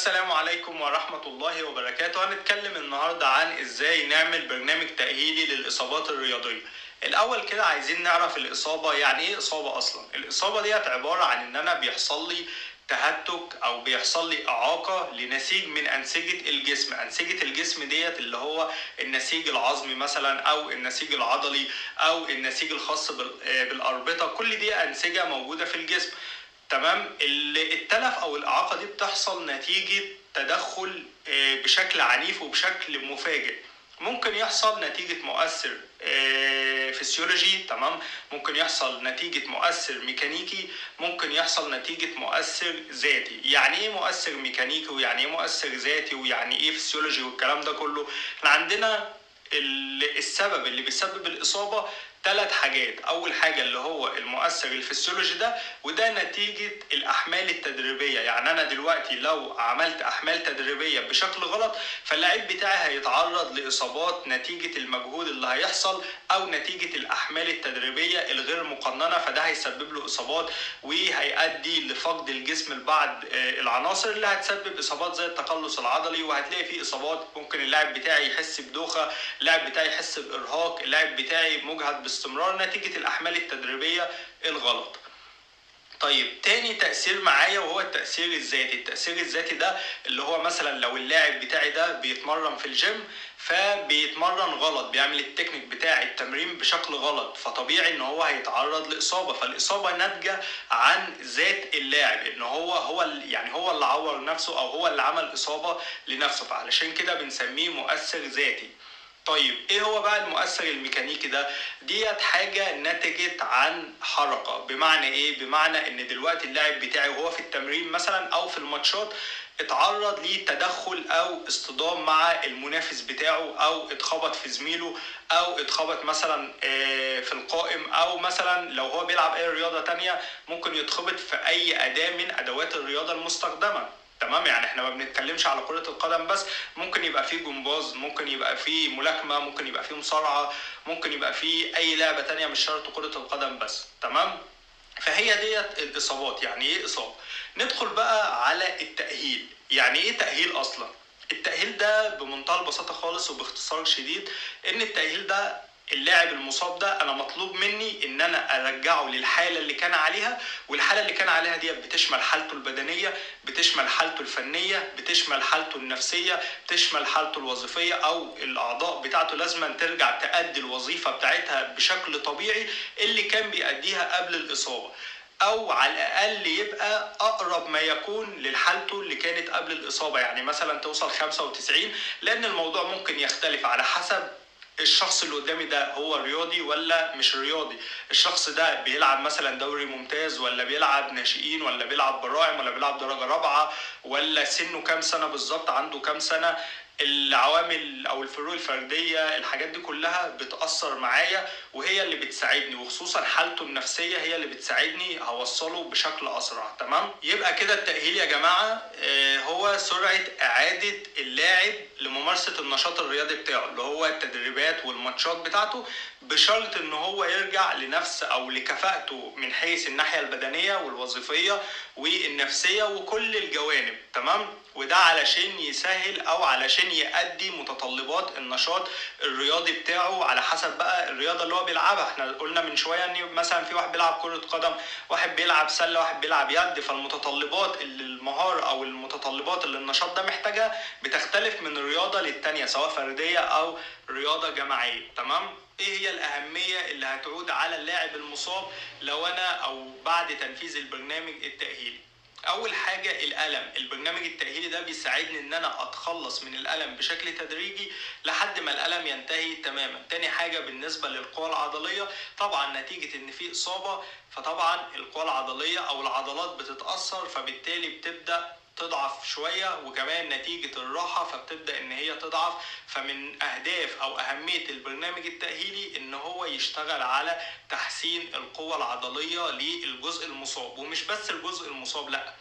السلام عليكم ورحمة الله وبركاته. هنتكلم النهاردة عن ازاي نعمل برنامج تأهيلي للإصابات الرياضية. الأول كده عايزين نعرف الإصابة، يعني ايه إصابة أصلا؟ الإصابة ديت عبارة عن إن أنا بيحصل لي تهتك أو بيحصل لي إعاقة لنسيج من أنسجة الجسم. أنسجة الجسم ديت اللي هو النسيج العظمي مثلا أو النسيج العضلي أو النسيج الخاص بالأربطة، كل دي أنسجة موجودة في الجسم، تمام؟ التلف او الاعاقه دي بتحصل نتيجه تدخل بشكل عنيف وبشكل مفاجئ. ممكن يحصل نتيجه مؤثر فسيولوجي، تمام، ممكن يحصل نتيجه مؤثر ميكانيكي، ممكن يحصل نتيجه مؤثر ذاتي. يعني ايه مؤثر ميكانيكي ويعني ايه مؤثر ذاتي ويعني ايه فسيولوجي والكلام ده كله؟ احنا عندنا السبب اللي بيسبب الاصابه ثلاث حاجات. اول حاجه اللي هو المؤثر الفسيولوجي ده، وده نتيجه الاحمال التدريبيه. يعني انا دلوقتي لو عملت احمال تدريبيه بشكل غلط فاللاعب بتاعي هيتعرض لاصابات نتيجه المجهود اللي هيحصل او نتيجه الاحمال التدريبيه الغير مقننه، فده هيسبب له اصابات وهيؤدي لفقد الجسم لبعض العناصر اللي هتسبب اصابات زي التقلص العضلي، وهتلاقي فيه اصابات ممكن اللاعب بتاعي يحس بدوخه، اللاعب بتاعي يحس بارهاق، اللاعب بتاعي مجهد باستمرار نتيجة الأحمال التدريبية الغلط. طيب تاني تأثير معايا وهو التأثير الذاتي. التأثير الذاتي ده اللي هو مثلا لو اللاعب بتاعي ده بيتمرن في الجيم فبيتمرن غلط، بيعمل التكنيك بتاع التمرين بشكل غلط، فطبيعي ان هو هيتعرض لإصابة. فالإصابة ناتجة عن ذات اللاعب، ان هو اللي عور نفسه او هو اللي عمل إصابة لنفسه، فعلشان كده بنسميه مؤثر ذاتي. طيب ايه هو بقى المؤثر الميكانيكي ده؟ ديت حاجه نتجت عن حركه. بمعنى ايه؟ بمعنى ان دلوقتي اللاعب بتاعي وهو في التمرين مثلا او في الماتشات اتعرض لتدخل او اصطدام مع المنافس بتاعه، او اتخبط في زميله، او اتخبط مثلا في القائم، او مثلا لو هو بيلعب اي رياضه تانية ممكن يتخبط في اي اداه من ادوات الرياضه المستخدمه، تمام؟ يعني احنا ما بنتكلمش على كرة القدم بس، ممكن يبقى فيه جمباز، ممكن يبقى فيه ملاكمة، ممكن يبقى فيه مصارعة، ممكن يبقى فيه اي لعبة تانية مش شرط كرة القدم بس، تمام؟ فهي ديت الاصابات. يعني ايه اصابة؟ ندخل بقى على التأهيل. يعني ايه تأهيل اصلا؟ التأهيل ده بمنتهى البساطة خالص وباختصار شديد، ان التأهيل ده اللاعب المصاب ده انا مطلوب مني ان انا ارجعه للحاله اللي كان عليها، والحاله اللي كان عليها دي بتشمل حالته البدنيه، بتشمل حالته الفنيه، بتشمل حالته النفسيه، بتشمل حالته الوظيفيه، او الاعضاء بتاعته لازم أن ترجع تأدي الوظيفه بتاعتها بشكل طبيعي اللي كان بيأديها قبل الاصابه، او على الاقل يبقى اقرب ما يكون لحالته اللي كانت قبل الاصابه. يعني مثلا توصل 95، لان الموضوع ممكن يختلف على حسب الشخص اللي قدامي ده هو رياضي ولا مش رياضي، الشخص ده بيلعب مثلا دوري ممتاز ولا بيلعب ناشئين ولا بيلعب براعم ولا بيلعب درجه رابعه، ولا سنه كام سنه بالظبط، عنده كام سنه، العوامل او الفروق الفرديه، الحاجات دي كلها بتاثر معايا وهي اللي بتساعدني، وخصوصا حالته النفسيه هي اللي بتساعدني هوصله بشكل اسرع، تمام؟ يبقى كده التاهيل يا جماعه هو سرعه اعاده اللاعب لممارسه النشاط الرياضي بتاعه اللي هو التدريبات والماتشات بتاعته، بشرط ان هو يرجع لنفس او لكفاءته من حيث الناحيه البدنيه والوظيفيه والنفسيه وكل الجوانب، تمام؟ وده علشان يسهل او علشان يأدي متطلبات النشاط الرياضي بتاعه على حسب بقى الرياضه اللي هو بيلعبها. احنا قلنا من شويه ان مثلا في واحد بيلعب كره قدم، واحد بيلعب سله، واحد بيلعب يد، فالمتطلبات اللي المهاره او المتطلبات اللي النشاط ده محتاجها بتختلف من الرياضه للتانيه سواء فرديه او رياضه جماعيه، تمام؟ ايه هي الاهميه اللي هتعود على اللاعب المصاب لو انا او بعد تنفيذ البرنامج التأهيلي؟ اول حاجه الالم. البرنامج التأهيلي ده بيساعدني ان انا اتخلص من الالم بشكل تدريجي لحد ما الالم ينتهي تماما. تاني حاجه بالنسبه للقوى العضليه، طبعا نتيجه ان في اصابه فطبعا القوى العضليه او العضلات بتتاثر، فبالتالي بتبدا تضعف شويه، وكمان نتيجه الراحه فبتبدا ان هي تضعف. فمن اهداف او اهميه البرنامج التأهيلي ان هو يشتغل على تحسين القوه العضليه للجزء المصاب، ومش بس الجزء المصاب، لا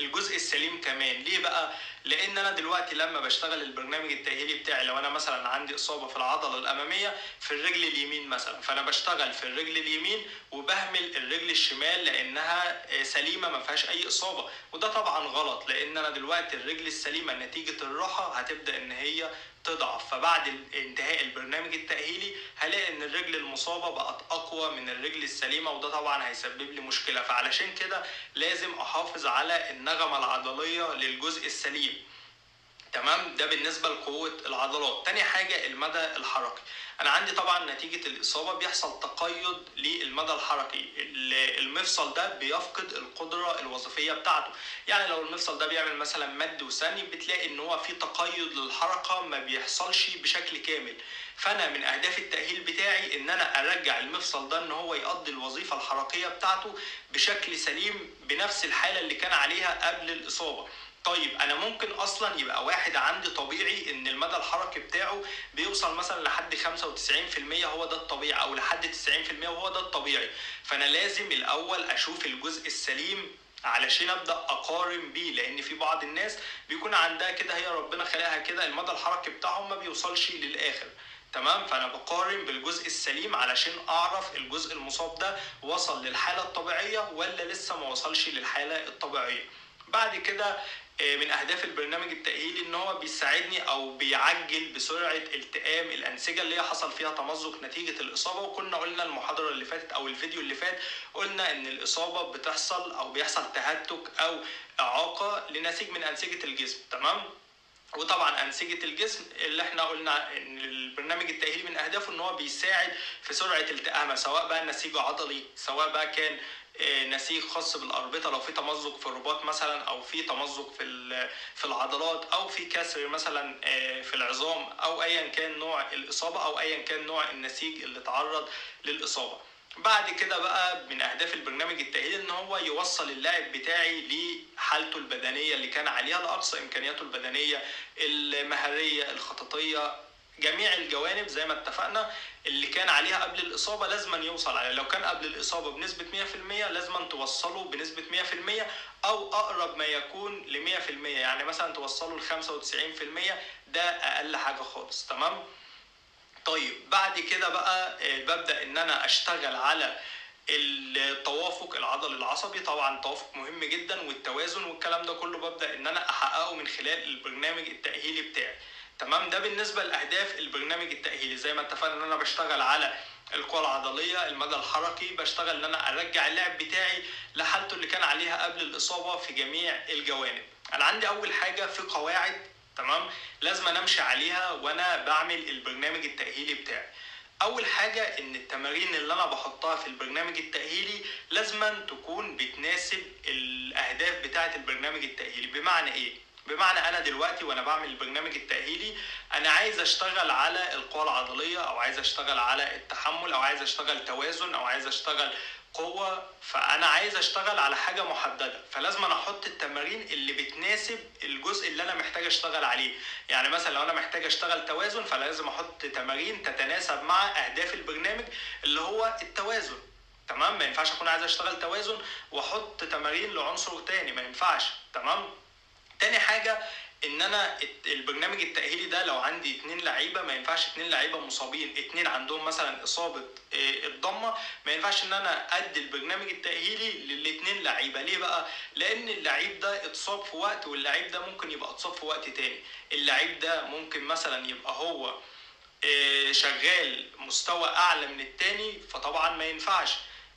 الجزء السليم كمان. ليه بقى؟ لان انا دلوقتي لما بشتغل البرنامج التاهيلي بتاعي، لو انا مثلا عندي اصابه في العضله الاماميه في الرجل اليمين مثلا، فانا بشتغل في الرجل اليمين وبهمل الرجل الشمال لانها سليمه ما فيهاش اي اصابه، وده طبعا غلط لان انا دلوقتي الرجل السليمه نتيجه الراحه هتبدا ان هي تضعف، فبعد انتهاء البرنامج التاهيلي هلاقي ان الرجل المصابه بقت اقوى من الرجل السليمه، وده طبعا هيسبب لي مشكله. فعلشان كده لازم احافظ على النغمه العضليه للجزء السليم، تمام؟ ده بالنسبه لقوه العضلات. تاني حاجه المدى الحركي. انا عندي طبعا نتيجه الاصابه بيحصل تقيد للمدى الحركي، المفصل ده بيفقد القدره الوظيفيه بتاعته. يعني لو المفصل ده بيعمل مثلا مد وثني بتلاقي ان هو في تقيد للحركه ما بيحصلش بشكل كامل. فانا من اهداف التاهيل بتاعي ان انا ارجع المفصل ده ان هو يقضي الوظيفه الحركيه بتاعته بشكل سليم بنفس الحاله اللي كان عليها قبل الاصابه. طيب انا ممكن اصلا يبقى واحد عندي طبيعي ان المدى الحركي بتاعه بيوصل مثلا لحد 95% هو ده الطبيعي، او لحد 90% وهو ده الطبيعي، فانا لازم الاول اشوف الجزء السليم علشان ابدا اقارن بيه، لان في بعض الناس بيكون عندها كده، هي ربنا خلقها كده، المدى الحركي بتاعهم ما بيوصلش للاخر، تمام؟ فانا بقارن بالجزء السليم علشان اعرف الجزء المصاب ده وصل للحاله الطبيعيه ولا لسه ما وصلش للحاله الطبيعيه. بعد كده من اهداف البرنامج التاهيلي ان هو بيساعدني او بيعجل بسرعه التئام الانسجه اللي هي حصل فيها تمزق نتيجه الاصابه، وكنا قلنا المحاضره اللي فاتت او الفيديو اللي فات قلنا ان الاصابه بتحصل او بيحصل تهتك او اعاقه لنسيج من انسجه الجسم، تمام؟ وطبعا انسجه الجسم اللي احنا قلنا ان البرنامج التاهيلي من اهدافه ان هو بيساعد في سرعه التئامها، سواء بقى نسيج عضلي، سواء بقى كان نسيج خاص بالاربطه لو في تمزق في الرباط مثلا، او في تمزق في العضلات، او في كسر مثلا في العظام، او ايا كان نوع الاصابه او ايا كان نوع النسيج اللي اتعرض للاصابه. بعد كده بقى من اهداف البرنامج التاهيلي ان هو يوصل اللاعب بتاعي لحالته البدنيه اللي كان عليها لاقصى امكانياته البدنيه، المهاريه، الخططيه، جميع الجوانب زي ما اتفقنا اللي كان عليها قبل الاصابه لازم يوصل عليها. لو كان قبل الاصابه بنسبه 100% لازم توصله بنسبه 100% او اقرب ما يكون ل 100%، يعني مثلا توصله ل 95%، ده اقل حاجه خالص، تمام؟ طيب بعد كده بقى ببدا ان انا اشتغل على التوافق العضلي العصبي، طبعا التوافق مهم جدا، والتوازن والكلام ده كله ببدا ان انا احققه من خلال البرنامج التاهيلي بتاعي، تمام؟ ده بالنسبه لاهداف البرنامج التاهيلي. زي ما اتفقنا ان انا بشتغل على القوه العضليه، المدى الحركي، بشتغل ان انا ارجع اللاعب بتاعي لحالته اللي كان عليها قبل الاصابه في جميع الجوانب. انا عندي اول حاجه في قواعد، تمام، لازم امشي عليها وانا بعمل البرنامج التاهيلي بتاعي. اول حاجه ان التمارين اللي انا بحطها في البرنامج التاهيلي لازم تكون بتناسب الاهداف بتاعه البرنامج التاهيلي. بمعنى ايه؟ بمعنى انا دلوقتي وانا بعمل البرنامج التاهيلي انا عايز اشتغل على القوه العضليه، او عايز اشتغل على التحمل، او عايز اشتغل توازن، او عايز اشتغل قوه، فانا عايز اشتغل على حاجه محدده، فلازم انا احط التمارين اللي بتناسب الجزء اللي انا محتاج اشتغل عليه. يعني مثلا لو انا محتاج اشتغل توازن فلازم احط تمارين تتناسب مع اهداف البرنامج اللي هو التوازن، تمام؟ ما ينفعش اكون عايز اشتغل توازن واحط تمارين لعنصر تاني، ما ينفعش، تمام؟ تاني حاجة ان انا البرنامج التأهيلي ده لو عندي 2 لعيبة ما ينفعش 2 لعيبة مصابين، 2 عندهم مثلا اصابة الضمة، ما ينفعش ان انا ادي البرنامج التأهيلي لل2 لعيبة. ليه بقى؟ لان اللعيب ده اتصاب في وقت، واللعيب ده ممكن يبقى اتصاب في وقت تاني، اللعيب ده ممكن مثلا يبقى هو شغال مستوى اعلى من التاني، فطبعا ما ينفعش.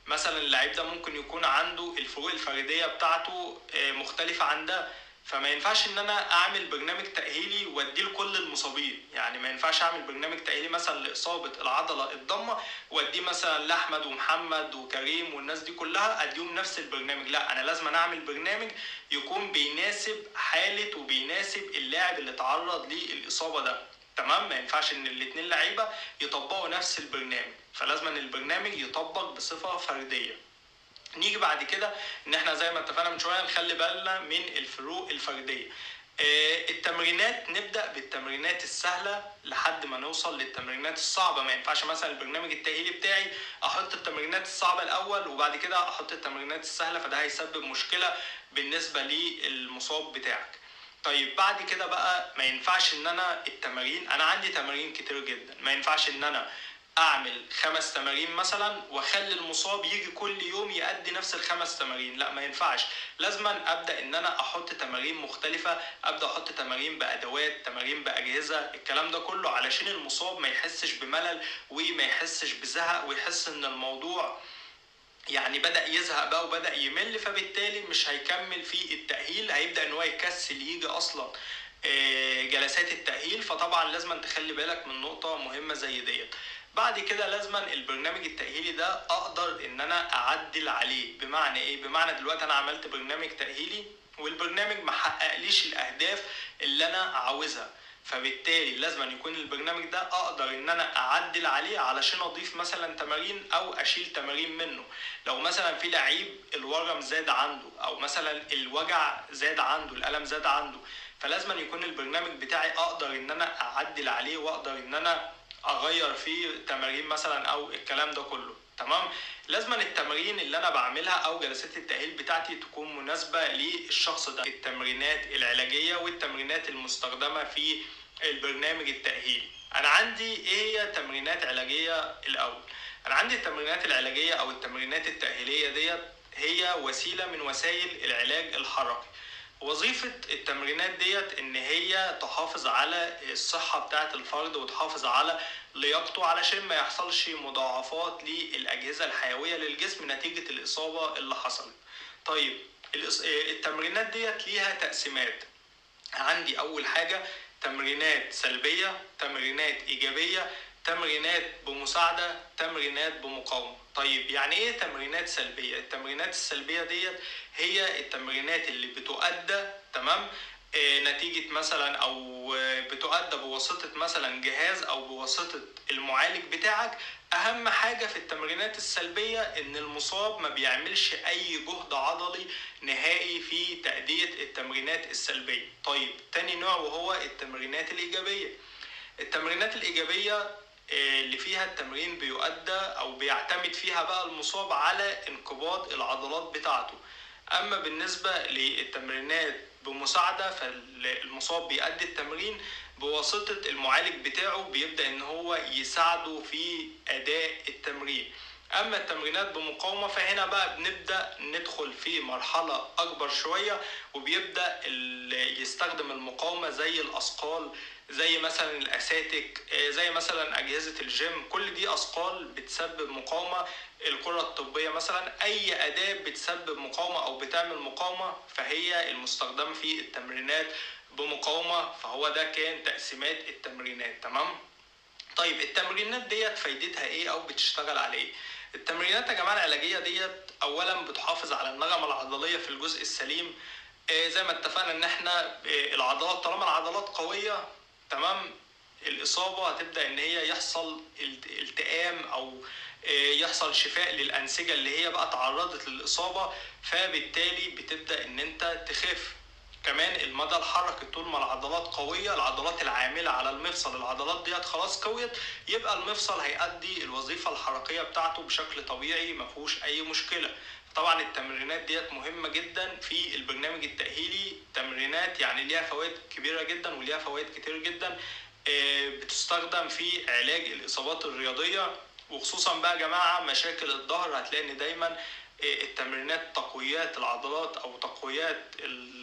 مثلا اللعيب ده ممكن يكون عنده الفروق الفردية بتاعته مختلفة عن ده، فما ينفعش ان انا اعمل برنامج تاهيلي واديه لكل المصابين. يعني ما ينفعش اعمل برنامج تاهيلي مثلا لاصابه العضله الضمه واديه مثلا لاحمد ومحمد وكريم والناس دي كلها اديهم نفس البرنامج، لا، انا لازم اعمل برنامج يكون بيناسب حاله وبيناسب اللاعب اللي اتعرض للاصابه ده، تمام؟ ما ينفعش ان ال2 لعيبه يطبقوا نفس البرنامج، فلازم ان البرنامج يطبق بصفه فرديه. نيجي بعد كده ان احنا زي ما اتفقنا من شويه نخلي بالنا من الفروق الفرديه. التمرينات نبدأ بالتمرينات السهلة لحد ما نوصل للتمرينات الصعبة. ما ينفعش مثلا البرنامج التأهيلي بتاعي احط التمرينات الصعبة الاول وبعد كده احط التمرينات السهلة، فده هيسبب مشكلة بالنسبة للمصاب بتاعك. طيب بعد كده بقى ما ينفعش ان انا التمارين، انا عندي تمارين كتير جدا، ما ينفعش ان انا اعمل 5 تمارين مثلا واخلي المصاب يجي كل يوم يأدي نفس ال5 تمارين، لا ما ينفعش. لازم ابدا ان انا احط تمارين مختلفه، ابدا احط تمارين بادوات، تمارين باجهزه، الكلام ده كله علشان المصاب ما يحسش بملل وما يحسش بزهق ويحس ان الموضوع يعني بدأ يزهق بقى وبدأ يمل، فبالتالي مش هيكمل في التأهيل، هيبدأ ان هو يكسل يجي اصلا جلسات التأهيل. فطبعا لازم تخلي بالك من نقطة مهمة زي ديت. بعد كده لازم البرنامج التأهيلي ده اقدر ان انا اعدل عليه. بمعنى ايه؟ بمعنى دلوقتي انا عملت برنامج تأهيلي والبرنامج ما حققليش الاهداف اللي انا عاوزها، فبالتالي لازم أن يكون البرنامج ده اقدر ان انا اعدل عليه علشان اضيف مثلا تمارين او اشيل تمارين منه. لو مثلا في لعيب الورم زاد عنده، او مثلا الوجع زاد عنده، الالم زاد عنده، فلازم أن يكون البرنامج بتاعي اقدر ان انا اعدل عليه واقدر ان انا اغير فيه تمارين مثلا او الكلام ده كله. تمام. لازم التمارين اللي انا بعملها او جلسات التأهيل بتاعتي تكون مناسبة للشخص ده. التمرينات العلاجية والتمرينات المستخدمة في البرنامج التأهيلي. انا عندي ايه هي تمرينات علاجية الاول؟ انا عندي التمرينات العلاجية او التمرينات التأهيلية ديت هي وسيلة من وسائل العلاج الحركي. وظيفة التمرينات ديت ان هي تحافظ على الصحة بتاعة الفرد وتحافظ على لياقته علشان ما يحصلش مضاعفات للأجهزة الحيوية للجسم نتيجة الإصابة اللي حصلت. طيب التمرينات ديت ليها تقسيمات. عندي أول حاجة تمرينات سلبية، تمرينات إيجابية، تمرينات بمساعدة، تمرينات بمقاومة. طيب يعني ايه تمرينات سلبية؟ التمرينات السلبية ديت هي التمرينات اللي بتؤدى تمام نتيجة مثلا او بتؤدى بواسطة مثلا جهاز او بواسطة المعالج بتاعك. اهم حاجة في التمرينات السلبية ان المصاب ما بيعملش اي جهد عضلي نهائي في تأدية التمرينات السلبية. طيب تاني نوع وهو التمرينات الإيجابية. التمرينات الإيجابية اللي فيها التمرين بيؤدى او بيعتمد فيها بقى المصاب على انقباض العضلات بتاعته. اما بالنسبة للتمرينات بمساعدة فالمصاب بيؤدي التمرين بواسطة المعالج بتاعه، بيبدأ ان هو يساعده في اداء التمرين. اما التمرينات بمقاومة فهنا بقى بنبدأ ندخل في مرحلة اكبر شوية وبيبدأ يستخدم المقاومة زي الاثقال، زي مثلا الاساتيك، زي مثلا اجهزة الجيم، كل دي اثقال بتسبب مقاومة. الكرة الطبية مثلا، اي اداة بتسبب مقاومة او بتعمل مقاومة فهي المستخدمة في التمرينات بمقاومة. فهو ده كان تقسيمات التمرينات. تمام. طيب التمرينات ديت فايدتها ايه او بتشتغل على ايه؟ التمرينات يا جماعة العلاجية ديت اولا بتحافظ على النغمة العضلية في الجزء السليم. زي ما اتفقنا ان احنا العضلات طالما العضلات قوية تمام الإصابة هتبدأ إن هي يحصل التئام أو يحصل شفاء للأنسجة اللي هي بقى تعرضت للإصابة، فبالتالي بتبدأ إن أنت تخف. كمان المدى الحركي، طول ما العضلات قوية، العضلات العاملة على المفصل، العضلات ديت خلاص قويت، يبقى المفصل هيأدي الوظيفة الحركية بتاعته بشكل طبيعي مفيهوش أي مشكلة. طبعا التمرينات ديت مهمة جدا في البرنامج التأهيلي. تمرينات يعني ليها فوائد كبيرة جدا وليها فوائد كتير جدا بتستخدم في علاج الإصابات الرياضية، وخصوصا بقى يا جماعة مشاكل الظهر. هتلاقي ان دايما التمرينات تقويات العضلات او تقويات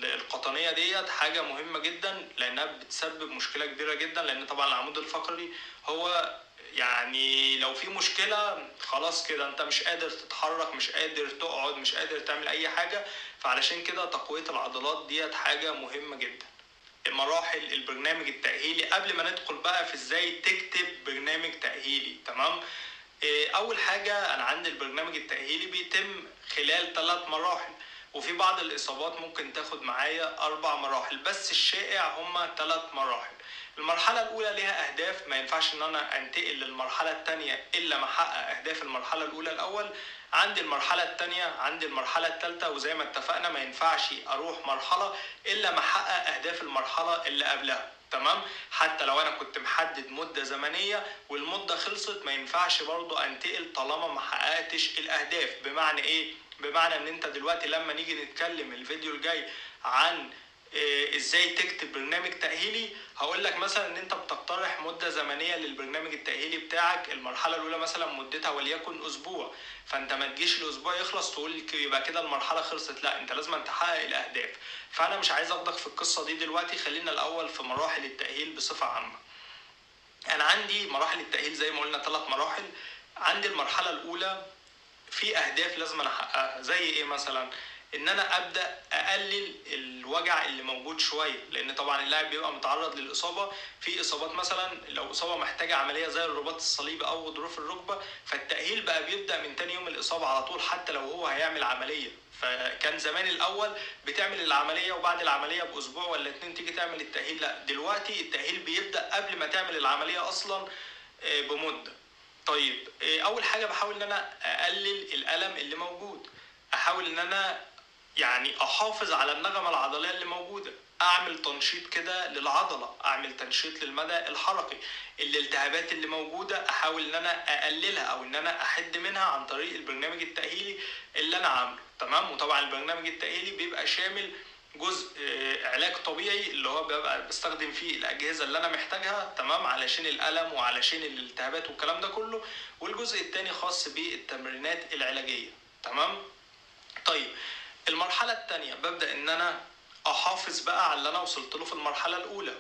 القطنية ديت حاجة مهمة جدا لانها بتسبب مشكلة كبيرة جدا، لان طبعا العمود الفقري هو يعني لو في مشكلة خلاص كده انت مش قادر تتحرك، مش قادر تقعد، مش قادر تعمل اي حاجة. فعلشان كده تقوية العضلات ديت حاجة مهمة جدا. مراحل البرنامج التأهيلي قبل ما ندخل بقى في ازاي تكتب برنامج تأهيلي. تمام. اول حاجة انا عندي البرنامج التأهيلي بيتم خلال 3 مراحل، وفي بعض الاصابات ممكن تاخد معايا 4 مراحل، بس الشائع هما 3 مراحل. المرحلة الأولى لها أهداف، ما ينفعش إن أنا أنتقل للمرحلة التانية إلا ما أحقق أهداف المرحلة الأولى الأول. عندي المرحلة التانية، عندي المرحلة التالتة، وزي ما اتفقنا ما ينفعش أروح مرحلة إلا ما أحقق أهداف المرحلة اللي قبلها، تمام؟ حتى لو أنا كنت محدد مدة زمنية والمدة خلصت ما ينفعش برضه أنتقل طالما ما حققتش الأهداف. بمعنى إيه؟ بمعنى إن أنت دلوقتي لما نيجي نتكلم الفيديو الجاي عن ازاي تكتب برنامج تأهيلي، هقول لك مثلا ان انت بتقترح مدة زمنية للبرنامج التأهيلي بتاعك، المرحلة الاولى مثلا مدتها وليكن اسبوع، فانت ما تجيش الاسبوع يخلص تقول يبقى كده المرحلة خلصت، لا انت لازم تحقق الاهداف. فانا مش عايز اخدك في القصة دي دلوقتي، خلينا الاول في مراحل التأهيل بصفة عامة. انا عندي مراحل التأهيل زي ما قلنا 3 مراحل، عندي المرحلة الاولى في اهداف لازم احققها، زي ايه مثلا؟ ان انا ابدا اقلل الوجع اللي موجود شويه، لان طبعا اللاعب بيبقى متعرض للاصابه، في اصابات مثلا لو اصابه محتاجه عمليه زي الرباط الصليبي او غضروف الركبه، فالتاهيل بقى بيبدا من تاني يوم الاصابه على طول حتى لو هو هيعمل عمليه. فكان زمان الاول بتعمل العمليه وبعد العمليه باسبوع ولا 2 تيجي تعمل التاهيل، لا دلوقتي التاهيل بيبدا قبل ما تعمل العمليه اصلا بمده. طيب اول حاجه بحاول ان انا اقلل الالم اللي موجود، احاول ان انا يعني احافظ على النغمه العضليه اللي موجوده، اعمل تنشيط كده للعضله، اعمل تنشيط للمدى الحركي. الالتهابات اللي موجوده احاول ان انا اقللها او ان انا احد منها عن طريق البرنامج التاهيلي اللي انا عامله، تمام؟ وطبعا البرنامج التاهيلي بيبقى شامل جزء علاج طبيعي اللي هو ببقى بستخدم فيه الاجهزه اللي انا محتاجها، تمام، علشان الالم وعلشان الالتهابات والكلام ده كله، والجزء الثاني خاص بالتمرينات العلاجيه، تمام؟ طيب المرحلة الثانية ببدأ إن أنا أحافظ بقى على اللي أنا وصلت له في المرحلة الأولى،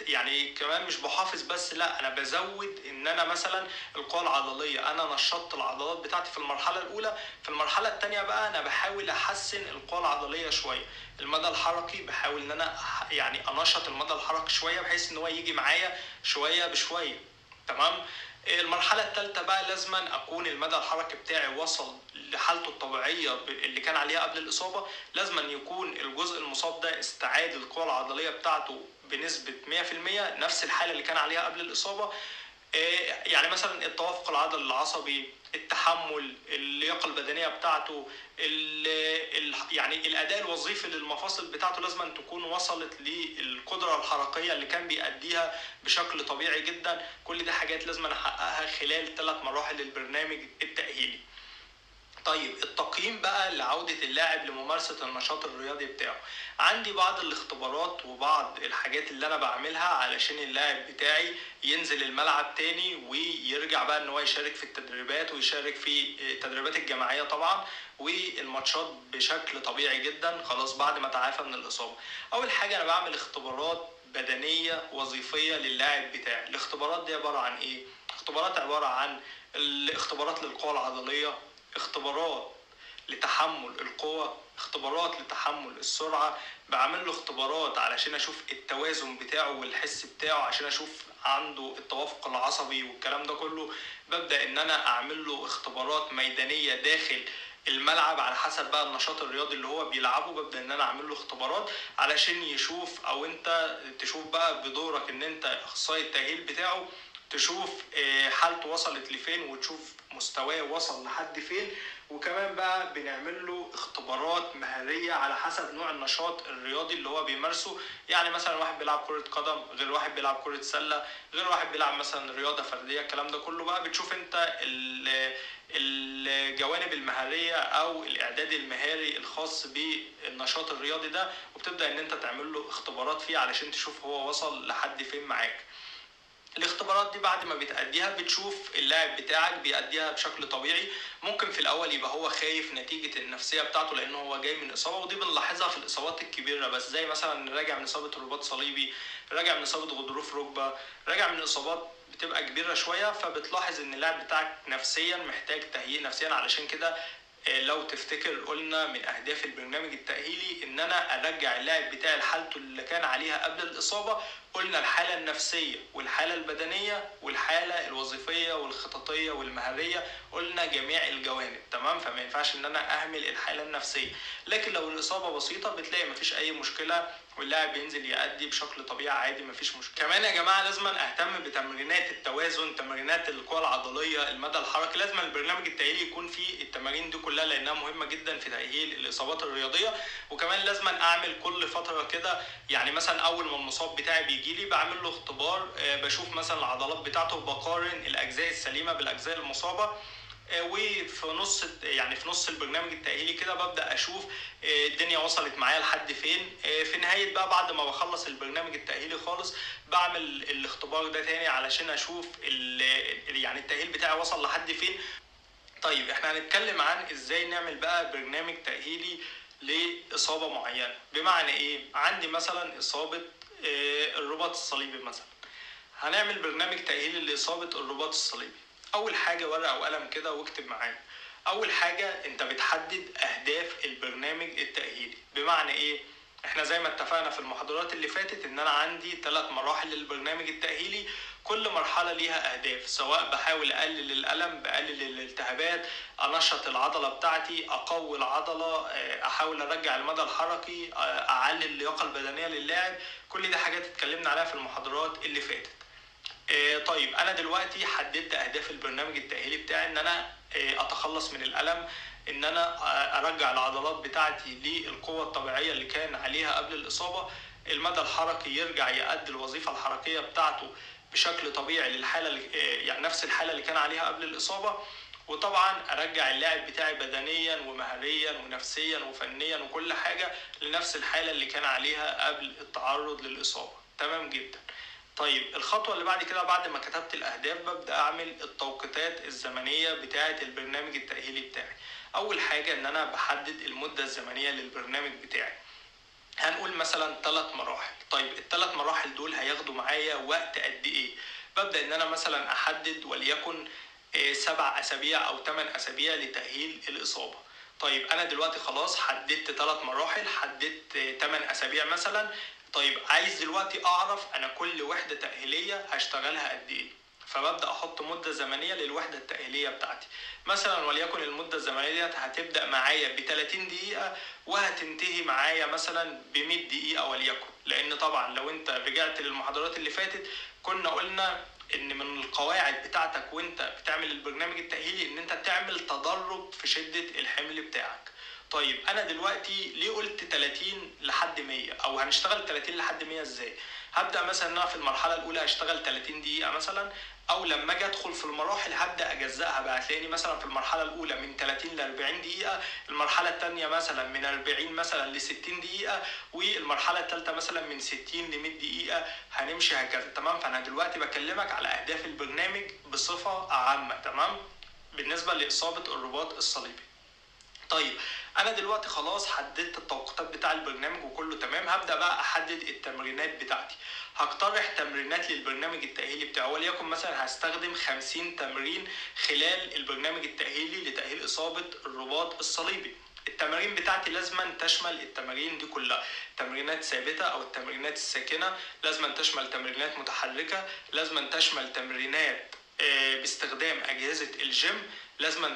يعني كمان مش بحافظ بس، لا أنا بزود إن أنا مثلا القوة العضلية، أنا نشطت العضلات بتاعتي في المرحلة الأولى، في المرحلة الثانية بقى أنا بحاول أحسن القوة العضلية شوية، المدى الحركي بحاول إن أنا يعني أنشط المدى الحركي شوية بحيث إن هو يجي معايا شوية بشوية، تمام؟ المرحلة الثالثة بقى لازم أكون المدى الحركي بتاعي وصل لحالته الطبيعية اللي كان عليها قبل الإصابة، لازم يكون الجزء المصاب ده استعاد القوة العضلية بتاعته بنسبة 100% نفس الحالة اللي كان عليها قبل الإصابة. يعني مثلا التوافق العضلي العصبي، التحمل، اللياقة البدنية بتاعته، يعني الأداء الوظيفي للمفاصل بتاعته لازم تكون وصلت للقدرة الحركية اللي كان بيأديها بشكل طبيعي جدا. كل دي حاجات لازم أحققها خلال 3 مراحل البرنامج التأهيلي. طيب التقييم بقى لعودة اللاعب لممارسة النشاط الرياضي بتاعه، عندي بعض الاختبارات وبعض الحاجات اللي انا بعملها علشان اللاعب بتاعي ينزل الملعب تاني ويرجع بقى ان هو يشارك في التدريبات ويشارك في التدريبات الجماعية طبعا والماتشات بشكل طبيعي جدا خلاص بعد ما تعافى من الإصابة. أول حاجة أنا بعمل اختبارات بدنية وظيفية للاعب بتاعي. الاختبارات دي عبارة عن إيه؟ اختبارات عبارة عن الاختبارات للقوة العضلية، اختبارات لتحمل القوة، اختبارات لتحمل السرعة، بعمل له اختبارات علشان اشوف التوازن بتاعه والحس بتاعه، عشان اشوف عنده التوافق العصبي والكلام ده كله. ببدأ ان انا اعمل له اختبارات ميدانية داخل الملعب على حسب بقى النشاط الرياضي اللي هو بيلعبه، ببدأ ان انا اعمل له اختبارات علشان يشوف، او انت تشوف بقى بدورك ان انت اخصائي التأهيل بتاعه تشوف حالته وصلت لفين وتشوف مستواه وصل لحد فين. وكمان بقى بنعمل له اختبارات مهاريه على حسب نوع النشاط الرياضي اللي هو بيمارسه، يعني مثلا واحد بيلعب كره قدم غير واحد بيلعب كره سله غير واحد بيلعب مثلا رياضه فرديه، الكلام ده كله بقى بتشوف انت الجوانب المهاريه او الاعداد المهاري الخاص بالنشاط الرياضي ده، وبتبدا ان انت تعمل له اختبارات فيه علشان تشوف هو وصل لحد فين معاك. الاختبارات دي بعد ما بتأديها بتشوف اللاعب بتاعك بيأديها بشكل طبيعي. ممكن في الأول يبقى هو خايف نتيجة النفسية بتاعته لأنه هو جاي من إصابة، ودي بنلاحظها في الإصابات الكبيرة بس، زي مثلا راجع من إصابة رباط صليبي، راجع من إصابة غضروف ركبة، راجع من إصابات بتبقى كبيرة شوية، فبتلاحظ إن اللاعب بتاعك نفسيا محتاج تهيئ نفسيا. علشان كده لو تفتكر قلنا من أهداف البرنامج التأهيلي إن أنا أرجع اللاعب بتاعي لحالته اللي كان عليها قبل الإصابة قلنا الحالة النفسية والحالة البدنية والحالة الوظيفية والخططية والمهرية، قلنا جميع الجوانب، تمام؟ فما ينفعش ان انا اهمل الحالة النفسية. لكن لو الاصابة بسيطة بتلاقي مفيش اي مشكلة واللاعب بينزل يأدي بشكل طبيعي عادي، مفيش مشكلة. كمان يا جماعة لازم اهتم بتمرينات التوازن، تمرينات القوى العضلية، المدى الحركي. لازم البرنامج التأهيلي يكون فيه التمارين دي كلها لانها مهمة جدا في تأهيل الاصابات الرياضية. وكمان لازم اعمل كل فترة كده، يعني مثلا اول ما المصاب بتاعي بيجي لي بعمل له اختبار، بشوف مثلا العضلات بتاعته، بقارن الاجزاء السليمة بالاجزاء المصابة. وفي نص البرنامج التأهيلي كده ببدأ أشوف الدنيا وصلت معايا لحد فين. في نهاية بقى بعد ما بخلص البرنامج التأهيلي خالص بعمل الاختبار ده تاني علشان أشوف التأهيل بتاعي وصل لحد فين. طيب احنا هنتكلم عن ازاي نعمل بقى برنامج تأهيلي لإصابة معينة. بمعنى ايه؟ عندي مثلا إصابة الرباط الصليبي مثلا، هنعمل برنامج تأهيلي لإصابة الرباط الصليبي. اول حاجه ورقه وقلم كده واكتب معايا. اول حاجه انت بتحدد اهداف البرنامج التاهيلي. بمعنى ايه؟ احنا زي ما اتفقنا في المحاضرات اللي فاتت ان انا عندي 3 مراحل للبرنامج التاهيلي، كل مرحله ليها اهداف، سواء بحاول اقلل الالم، بقلل الالتهابات، انشط العضله بتاعتي، اقوي العضله، احاول ارجع المدى الحركي، اعلي اللياقه البدنيه للاعب. كل دي حاجات اتكلمنا عليها في المحاضرات اللي فاتت. طيب انا دلوقتي حددت اهداف البرنامج التأهيلي بتاعي ان انا اتخلص من الالم، ان انا ارجع العضلات بتاعتي للقوة الطبيعية اللي كان عليها قبل الاصابة، المدى الحركي يرجع يؤدي الوظيفة الحركية بتاعته بشكل طبيعي للحالة، يعني نفس الحالة اللي كان عليها قبل الاصابة. وطبعا ارجع اللاعب بتاعي بدنيا ومهريا ونفسيا وفنيا وكل حاجة لنفس الحالة اللي كان عليها قبل التعرض للاصابة. تمام جدا. طيب الخطوة اللي بعد كده، بعد ما كتبت الأهداف ببدأ أعمل التوقيتات الزمنية بتاعة البرنامج التأهيلي بتاعي. أول حاجة إن أنا بحدد المدة الزمنية للبرنامج بتاعي، هنقول مثلا 3 مراحل. طيب ال3 مراحل دول هياخدوا معايا وقت قد إيه؟ ببدأ إن أنا مثلا أحدد وليكن 7 أسابيع أو 8 أسابيع لتأهيل الإصابة. طيب أنا دلوقتي خلاص حددت 3 مراحل، حددت 8 أسابيع مثلا. طيب عايز دلوقتي اعرف انا كل وحده تاهيليه هشتغلها قد ايه، فببدا احط مده زمنيه للوحده التاهيليه بتاعتي. مثلا وليكن المده الزمنيه هتبدا معايا ب 30 دقيقه وهتنتهي معايا مثلا ب 100 دقيقه وليكن، لان طبعا لو انت رجعت للمحاضرات اللي فاتت كنا قلنا ان من القواعد بتاعتك وانت بتعمل البرنامج التاهيلي ان انت تعمل تدرج في شده الحمل بتاعك. طيب انا دلوقتي ليه قلت 30 لحد 100 او هنشتغل 30 لحد 100 ازاي؟ هبدا مثلا ان انا في المرحله الاولى هشتغل 30 دقيقه مثلا، او لما اجي ادخل في المراحل هبدا اجزئها بقى، هتلاقيني مثلا في المرحله الاولى من 30 ل 40 دقيقه، المرحله الثانيه مثلا من 40 مثلا ل 60 دقيقه، والمرحله الثالثه مثلا من 60 ل 100 دقيقه، هنمشي هكذا. تمام؟ فانا دلوقتي بكلمك على اهداف البرنامج بصفه عامه، تمام، بالنسبه لاصابه الرباط الصليبي. طيب انا دلوقتي خلاص حددت التوقيتات بتاع البرنامج وكله تمام، هبدا بقى احدد التمرينات بتاعتي. هقترح تمرينات للبرنامج التأهيلي بتاعي، وليكن مثلا هستخدم 50 تمرين خلال البرنامج التأهيلي لتأهيل اصابة الرباط الصليبي. التمارين بتاعتي لازما تشمل التمارين دي كلها، تمرينات ثابته او التمرينات الساكنه، لازما تشمل تمرينات متحركه، لازما تشمل تمرينات باستخدام اجهزه الجيم، لازم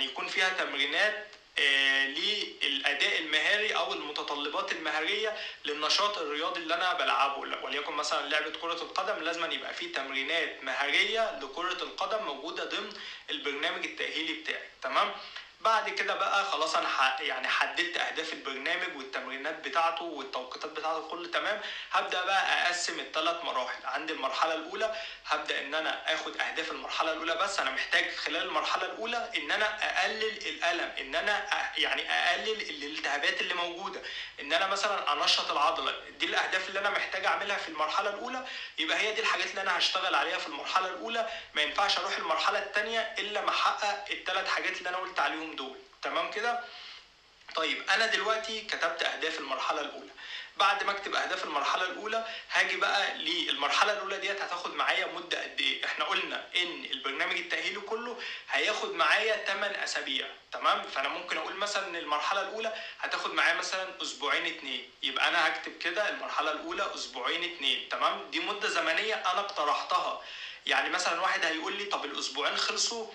يكون فيها تمرينات للاداء المهاري او المتطلبات المهاريه للنشاط الرياضي اللي انا بلعبه، وليكن مثلا لعبه كره القدم لازم يبقى فيه تمرينات مهاريه لكره القدم موجوده ضمن البرنامج التاهيلي بتاعي. تمام؟ بعد كده بقى خلاص انا حددت اهداف البرنامج والتمرينات بتاعته والتوقيتات بتاعته كله تمام. هبدا بقى اقسم ال3 مراحل. عندي المرحله الاولى هبدا ان انا اخد اهداف المرحله الاولى بس، انا محتاج خلال المرحله الاولى ان انا اقلل الالم، ان انا اقلل الالتهابات اللي موجوده، ان انا مثلا انشط العضله. دي الاهداف اللي انا محتاج اعملها في المرحله الاولى، يبقى هي دي الحاجات اللي انا هشتغل عليها في المرحله الاولى. ما ينفعش اروح المرحله الثانيه الا ما احقق ال3 حاجات اللي انا قلت عليهم دول. تمام كده؟ طيب انا دلوقتي كتبت اهداف المرحله الاولى. بعد ما اكتب اهداف المرحله الاولى هاجي بقى للمرحله الاولى ديت هتاخد معايا مده قد ايه؟ احنا قلنا ان البرنامج التاهيلي كله هياخد معايا 8 اسابيع، تمام؟ فانا ممكن اقول مثلا ان المرحله الاولى هتاخد معايا مثلا اسبوعين 2، يبقى انا هكتب كده المرحله الاولى اسبوعين 2، تمام؟ دي مده زمنيه انا اقترحتها. يعني مثلا واحد هيقول لي طب الاسبوعين خلصوا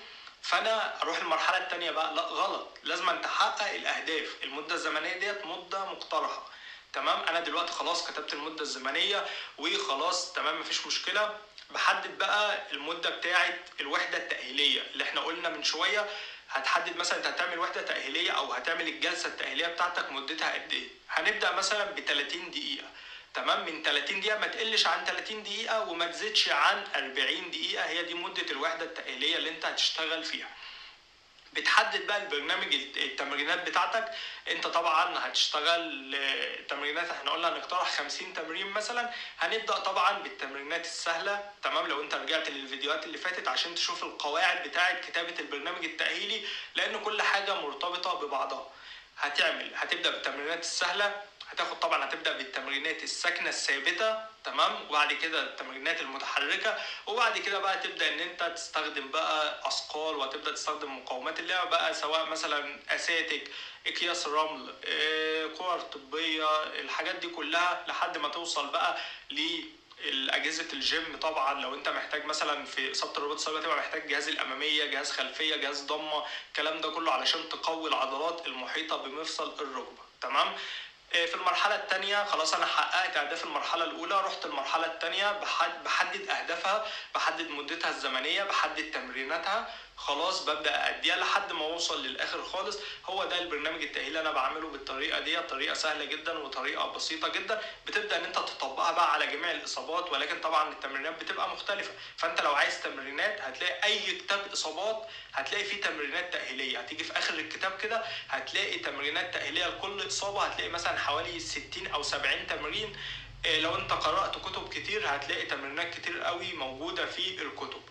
فانا اروح المرحله الثانيه بقى، لا غلط، لازم أن تحقق الاهداف. المده الزمنيه ديت مده مقترحه، تمام؟ انا دلوقتي خلاص كتبت المده الزمنيه وخلاص، تمام، مفيش مشكله. بحدد بقى المده بتاعه الوحده التاهيليه اللي احنا قلنا من شويه، هتحدد مثلا انت هتعمل وحده تاهيليه او هتعمل الجلسه التاهيليه بتاعتك مدتها قد ايه. هنبدا مثلا ب 30 دقيقه، تمام؟ من 30 دقيقه ما تقلش عن 30 دقيقه وما تزيدش عن 40 دقيقه، هي دي مده الوحده التاهيليه اللي انت هتشتغل فيها. بتحدد بقى البرنامج التمرينات بتاعتك، انت طبعا هتشتغل تمرينات، احنا قلنا هنقترح 50 تمرين مثلا، هنبدا طبعا بالتمرينات السهله، تمام؟ لو انت رجعت للفيديوهات اللي فاتت عشان تشوف القواعد بتاعه كتابه البرنامج التاهيلي، لان كل حاجه مرتبطه ببعضها. هتبدا بالتمرينات السهله، هتبدا بالتمرينات الساكنه الثابته، تمام؟ وبعد كده التمرينات المتحركه، وبعد كده بقى تبدا ان انت تستخدم بقى اثقال، وهتبدا تستخدم مقاومات اللعب بقى، سواء مثلا اساتك، اكياس الرمل، كور طبيه، الحاجات دي كلها، لحد ما توصل بقى لأجهزة الجيم. طبعا لو انت محتاج مثلا في اصابه الرباط الصليبي هتبقى محتاج جهاز الاماميه، جهاز خلفيه، جهاز ضمه، الكلام ده كله علشان تقوي العضلات المحيطه بمفصل الركبه، تمام؟ في المرحلة الثانية خلاص أنا حققت أهداف المرحلة الأولى، رحت المرحلة الثانية، بحدد أهدافها، بحدد مدتها الزمنية، بحدد تمريناتها، خلاص ببدأ أديها لحد ما أوصل للآخر خالص. هو ده البرنامج التأهيلي أنا بعمله بالطريقة دي، طريقة سهلة جدا وطريقة بسيطة جدا، بتبدأ إن أنت تطبقها بقى على جميع الإصابات، ولكن طبعا التمرينات بتبقى مختلفة، فأنت لو عايز تمرينات هتلاقي أي كتاب إصابات هتلاقي فيه تمرينات تأهيلية، هتيجي في آخر الكتاب كده هتلاقي تمرينات تأهيلية لكل إصابة، هتلاقي مثلا حوالي 60 أو 70 تمرين. لو أنت قرأت كتب كتير هتلاقي تمرينات كتير قوي موجودة في الكتب،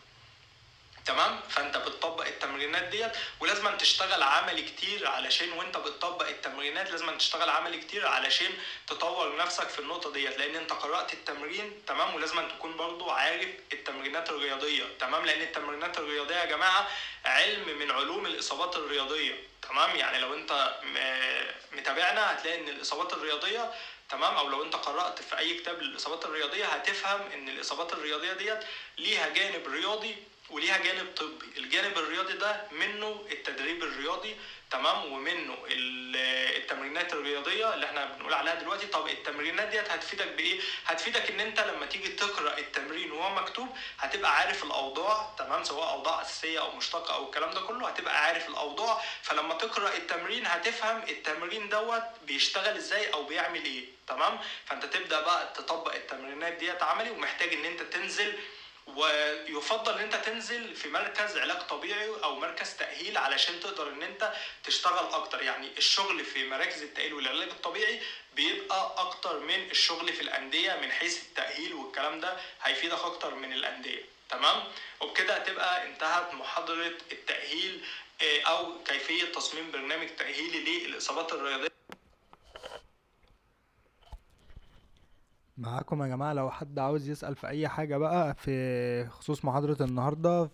تمام؟ فانت بتطبق التمرينات ديت، ولازم تشتغل عملي كتير علشان، وانت بتطبق التمرينات لازم تشتغل عملي كتير علشان تطور نفسك في النقطه ديت، لان انت قرأت التمرين، تمام؟ ولازم تكون برضو عارف التمرينات الرياضيه، تمام؟ لان التمرينات الرياضيه يا جماعه علم من علوم الاصابات الرياضيه، تمام؟ يعني لو انت متابعنا هتلاقي ان الاصابات الرياضيه، تمام، او لو انت قرأت في اي كتاب للاصابات الرياضيه هتفهم ان الاصابات الرياضيه ديت ليها جانب رياضي وليها جانب طبي. الجانب الرياضي ده منه التدريب الرياضي، تمام، ومنه التمرينات الرياضيه اللي احنا بنقول عليها دلوقتي. طب التمرينات ديت هتفيدك بايه؟ هتفيدك ان انت لما تيجي تقرا التمرين وهو مكتوب هتبقى عارف الاوضاع، تمام، سواء اوضاع اساسيه او مشتقه او الكلام ده كله، هتبقى عارف الاوضاع، فلما تقرا التمرين هتفهم التمرين دوت بيشتغل ازاي او بيعمل ايه، تمام؟ فانت تبدا بقى تطبق التمرينات ديت عملي، ومحتاج ان انت تنزل، ويفضل ان انت تنزل في مركز علاج طبيعي او مركز تاهيل علشان تقدر ان انت تشتغل اكتر. يعني الشغل في مراكز التاهيل والعلاج الطبيعي بيبقى اكتر من الشغل في الانديه من حيث التاهيل والكلام ده، هيفيدك اكتر من الانديه، تمام؟ وبكده هتبقى انتهت محاضره التاهيل او كيفيه تصميم برنامج تاهيلي للاصابات الرياضيه معاكم يا جماعة. لو حد عاوز يسأل في اي حاجة بقى في خصوص محاضرة النهاردة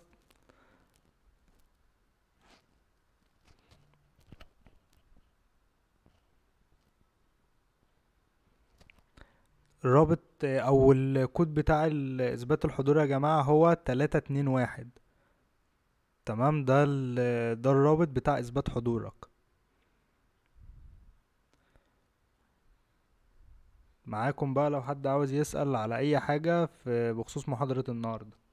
الرابط او الكود بتاع اثبات الحضور يا جماعة هو 321، تمام؟ ده الرابط بتاع اثبات حضورك. معاكم بقى لو حد عاوز يسأل على اي حاجة بخصوص محاضرة النهاردة.